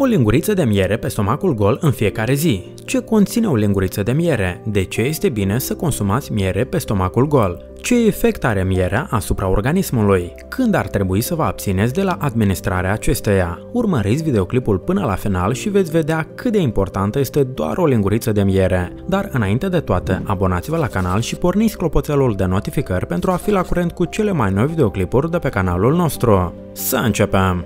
O linguriță de miere pe stomacul gol în fiecare zi. Ce conține o linguriță de miere? De ce este bine să consumați miere pe stomacul gol? Ce efect are mierea asupra organismului? Când ar trebui să vă abțineți de la administrarea acesteia? Urmăriți videoclipul până la final și veți vedea cât de importantă este doar o linguriță de miere. Dar înainte de toate, abonați-vă la canal și porniți clopoțelul de notificări pentru a fi la curent cu cele mai noi videoclipuri de pe canalul nostru. Să începem!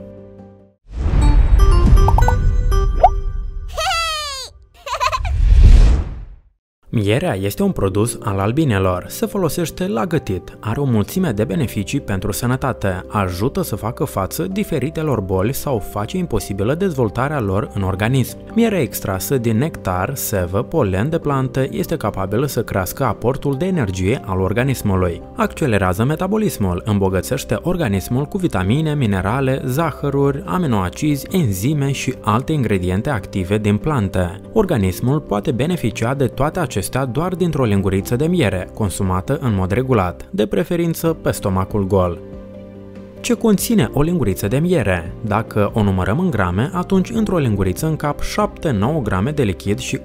Mierea este un produs al albinelor, se folosește la gătit, are o mulțime de beneficii pentru sănătate, ajută să facă față diferitelor boli sau face imposibilă dezvoltarea lor în organism. Mierea extrasă din nectar, sevă, polen de plante este capabilă să crească aportul de energie al organismului. Accelerează metabolismul, îmbogățește organismul cu vitamine, minerale, zahăruri, aminoacizi, enzime și alte ingrediente active din plante. Organismul poate beneficia de toate acestea doar dintr-o linguriță de miere, consumată în mod regulat, de preferință pe stomacul gol. Ce conține o linguriță de miere? Dacă o numărăm în grame, atunci într-o linguriță încap 7-9 grame de lichid și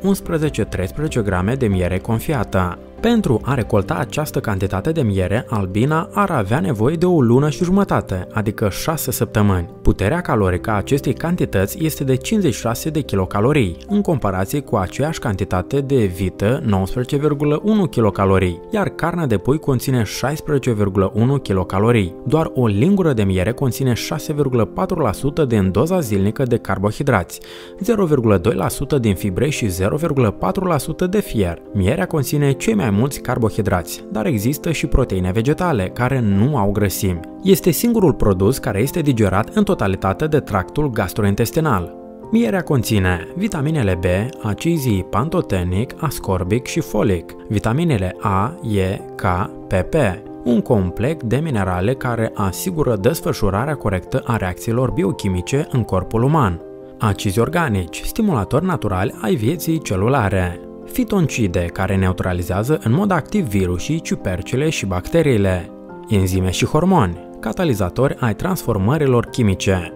11-13 grame de miere confiată. Pentru a recolta această cantitate de miere, albina ar avea nevoie de o lună și jumătate, adică 6 săptămâni. Puterea calorică a acestei cantități este de 56 de kilocalorii, în comparație cu aceeași cantitate de vită, 19,1 kilocalorii, iar carnea de pui conține 16,1 kilocalorii. Doar o lingură de miere conține 6,4% din doza zilnică de carbohidrați, 0,2% din fibre și 0,4% de fier. Mierea conține cei mai mulți carbohidrați, dar există și proteine vegetale, care nu au grăsimi. Este singurul produs care este digerat în totalitate de tractul gastrointestinal. Mierea conține vitaminele B, acizii pantotenic, ascorbic și folic, vitaminele A, E, K, PP, un complex de minerale care asigură desfășurarea corectă a reacțiilor biochimice în corpul uman, acizi organici, stimulatori naturali ai vieții celulare, fitoncide, care neutralizează în mod activ virusii, ciupercile și bacteriile, enzime și hormoni, catalizatori ai transformărilor chimice.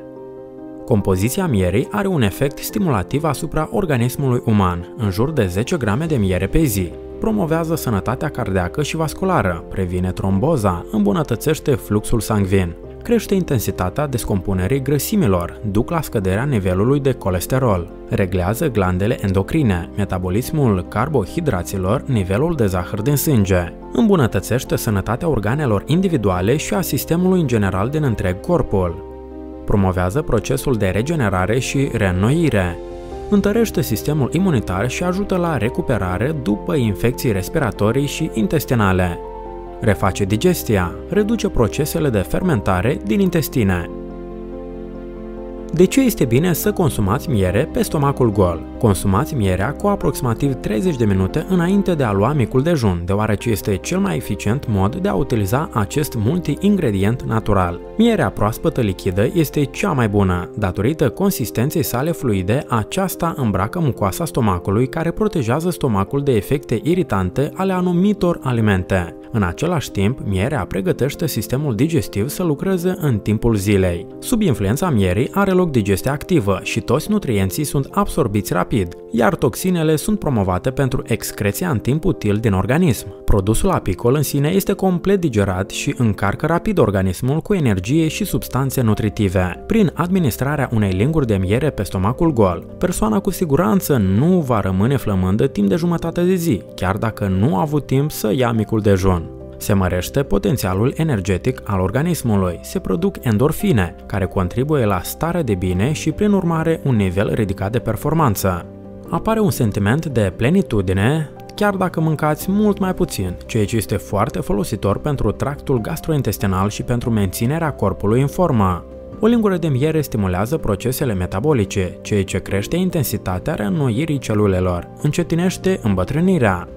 Compoziția mierii are un efect stimulativ asupra organismului uman, în jur de 10 grame de miere pe zi. Promovează sănătatea cardiacă și vasculară, previne tromboza, îmbunătățește fluxul sanguin, crește intensitatea descompunerii grăsimilor, duc la scăderea nivelului de colesterol, reglează glandele endocrine, metabolismul carbohidraților, nivelul de zahăr din sânge, îmbunătățește sănătatea organelor individuale și a sistemului în general din întreg corpul, promovează procesul de regenerare și reînnoire, întărește sistemul imunitar și ajută la recuperare după infecții respiratorii și intestinale. Reface digestia, reduce procesele de fermentare din intestine. De ce este bine să consumați miere pe stomacul gol? Consumați mierea cu aproximativ 30 de minute înainte de a lua micul dejun, deoarece este cel mai eficient mod de a utiliza acest multi-ingredient natural. Mierea proaspătă lichidă este cea mai bună. Datorită consistenței sale fluide, aceasta îmbracă mucoasa stomacului, care protejează stomacul de efecte iritante ale anumitor alimente. În același timp, mierea pregătește sistemul digestiv să lucreze în timpul zilei. Sub influența mierii are loc digestia activă și toți nutrienții sunt absorbiți rapid, iar toxinele sunt promovate pentru excreția în timp util din organism. Produsul apicol în sine este complet digerat și încarcă rapid organismul cu energie și substanțe nutritive. Prin administrarea unei linguri de miere pe stomacul gol, persoana cu siguranță nu va rămâne flămândă timp de jumătate de zi, chiar dacă nu a avut timp să ia micul dejun. Se mărește potențialul energetic al organismului, se produc endorfine, care contribuie la starea de bine și, prin urmare, un nivel ridicat de performanță. Apare un sentiment de plenitudine, chiar dacă mâncați mult mai puțin, ceea ce este foarte folositor pentru tractul gastrointestinal și pentru menținerea corpului în formă. O lingură de miere stimulează procesele metabolice, ceea ce crește intensitatea reînnoirii celulelor, încetinește îmbătrânirea.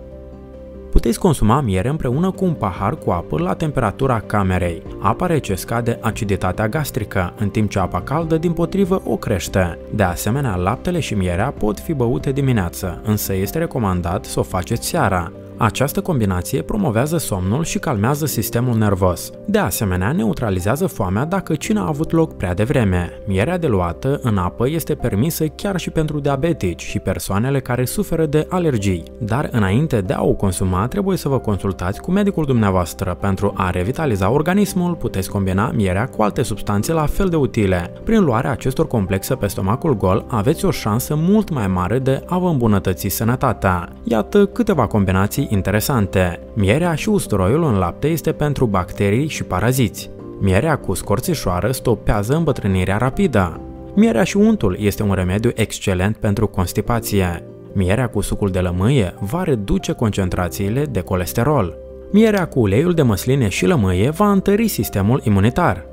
Puteți consuma miere împreună cu un pahar cu apă la temperatura camerei. Apa rece scade aciditatea gastrică, în timp ce apa caldă, dimpotrivă, o crește. De asemenea, laptele și mierea pot fi băute dimineață, însă este recomandat să o faceți seara. Această combinație promovează somnul și calmează sistemul nervos. De asemenea, neutralizează foamea dacă cina a avut loc prea devreme. Mierea de luată în apă este permisă chiar și pentru diabetici și persoanele care suferă de alergii. Dar înainte de a o consuma, trebuie să vă consultați cu medicul dumneavoastră. Pentru a revitaliza organismul, puteți combina mierea cu alte substanțe la fel de utile. Prin luarea acestor complexe pe stomacul gol, aveți o șansă mult mai mare de a vă îmbunătăți sănătatea. Iată câteva combinații interesante. Mierea și usturoiul în lapte este pentru bacterii și paraziți. Mierea cu scorțișoară stopează îmbătrânirea rapidă. Mierea și untul este un remediu excelent pentru constipație. Mierea cu sucul de lămâie va reduce concentrațiile de colesterol. Mierea cu uleiul de măsline și lămâie va întări sistemul imunitar.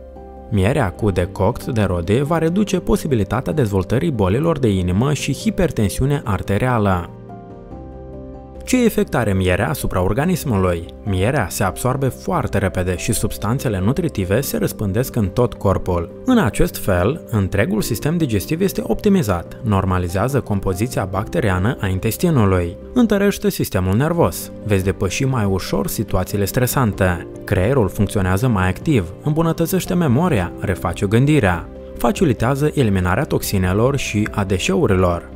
Mierea cu decoct de rode va reduce posibilitatea dezvoltării bolilor de inimă și hipertensiune arterială. Ce efect are mierea asupra organismului? Mierea se absorbe foarte repede și substanțele nutritive se răspândesc în tot corpul. În acest fel, întregul sistem digestiv este optimizat, normalizează compoziția bacteriană a intestinului, întărește sistemul nervos, veți depăși mai ușor situațiile stresante, creierul funcționează mai activ, îmbunătățește memoria, reface gândirea, facilitează eliminarea toxinelor și a deșeurilor.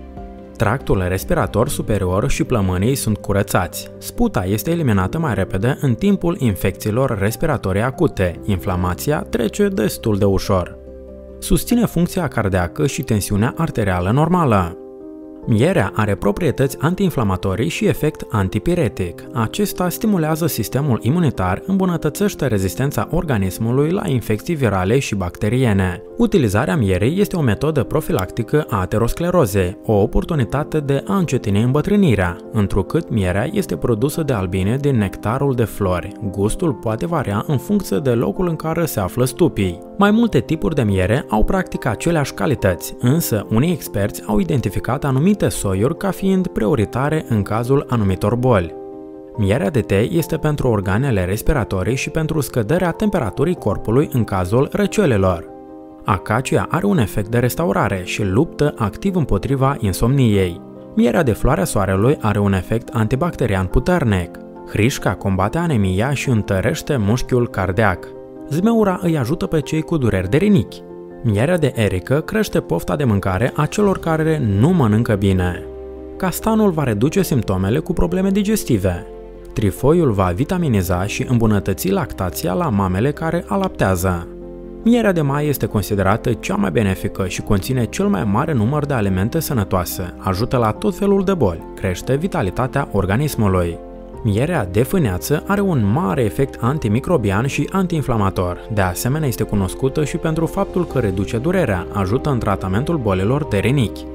Tractul respirator superior și plămânii sunt curățați. Sputa este eliminată mai repede în timpul infecțiilor respiratorii acute. Inflamația trece destul de ușor. Susține funcția cardiacă și tensiunea arterială normală. Mierea are proprietăți antiinflamatorii și efect antipiretic. Acesta stimulează sistemul imunitar, îmbunătățește rezistența organismului la infecții virale și bacteriene. Utilizarea mierei este o metodă profilactică a aterosclerozei, o oportunitate de a încetini îmbătrânirea, întrucât mierea este produsă de albine din nectarul de flori. Gustul poate varia în funcție de locul în care se află stupii. Mai multe tipuri de miere au practic aceleași calități, însă unii experți au identificat anumite soiuri ca fiind prioritare în cazul anumitor boli. Mierea de tei este pentru organele respiratorii și pentru scăderea temperaturii corpului în cazul răcelelor. Acacia are un efect de restaurare și luptă activ împotriva insomniei. Mierea de floarea soarelui are un efect antibacterian puternic. Hrișca combate anemia și întărește mușchiul cardiac. Zmeura îi ajută pe cei cu dureri de rinichi. Mierea de erică crește pofta de mâncare a celor care nu mănâncă bine. Castanul va reduce simptomele cu probleme digestive. Trifoiul va vitaminiza și îmbunătăți lactația la mamele care alaptează. Mierea de mai este considerată cea mai benefică și conține cel mai mare număr de alimente sănătoase, ajută la tot felul de boli, crește vitalitatea organismului. Mierea de fâneață are un mare efect antimicrobian și antiinflamator. De asemenea, este cunoscută și pentru faptul că reduce durerea, ajută în tratamentul bolilor de rinichi.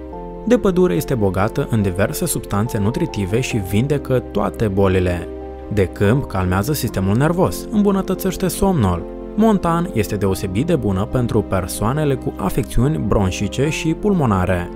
De pădure este bogată în diverse substanțe nutritive și vindecă toate bolile. De câmp calmează sistemul nervos, îmbunătățește somnul. Montan este deosebit de bună pentru persoanele cu afecțiuni bronșice și pulmonare.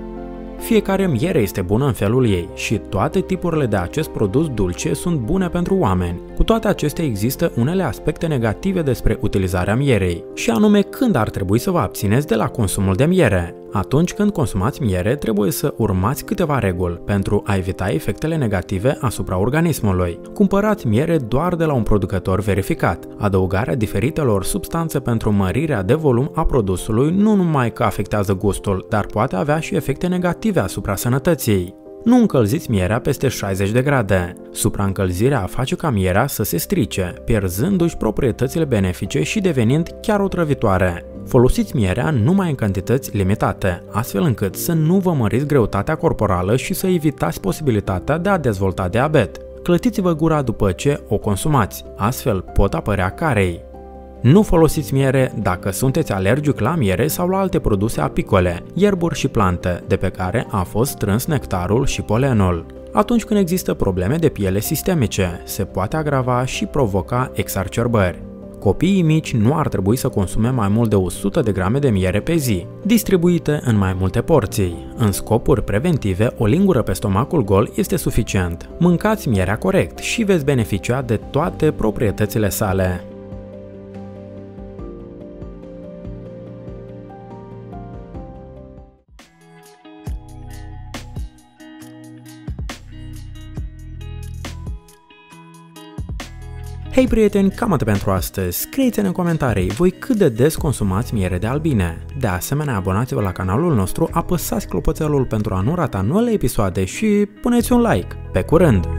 Fiecare miere este bună în felul ei și toate tipurile de acest produs dulce sunt bune pentru oameni. Cu toate acestea există unele aspecte negative despre utilizarea mierei, și anume când ar trebui să vă abțineți de la consumul de miere. Atunci când consumați miere, trebuie să urmați câteva reguli pentru a evita efectele negative asupra organismului. Cumpărați miere doar de la un producător verificat. Adăugarea diferitelor substanțe pentru mărirea de volum a produsului nu numai că afectează gustul, dar poate avea și efecte negative asupra sănătății. Nu încălziți mierea peste 60 de grade. Supraîncălzirea face ca mierea să se strice, pierzându-și proprietățile benefice și devenind chiar otrăvitoare. Folosiți mierea numai în cantități limitate, astfel încât să nu vă măriți greutatea corporală și să evitați posibilitatea de a dezvolta diabet. Clătiți-vă gura după ce o consumați, astfel pot apărea carei. Nu folosiți miere dacă sunteți alergic la miere sau la alte produse apicole, ierburi și plante, de pe care a fost strâns nectarul și polenul. Atunci când există probleme de piele sistemice, se poate agrava și provoca exacerbări. Copiii mici nu ar trebui să consume mai mult de 100 de grame de miere pe zi, distribuite în mai multe porții. În scopuri preventive, o lingură pe stomacul gol este suficient. Mâncați mierea corect și veți beneficia de toate proprietățile sale. Hei prieteni, cam atât pentru astăzi. Scrieți-ne în comentarii voi cât de des consumați miere de albine. De asemenea, abonați-vă la canalul nostru, apăsați clopoțelul pentru a nu rata noile episoade și puneți un like. Pe curând!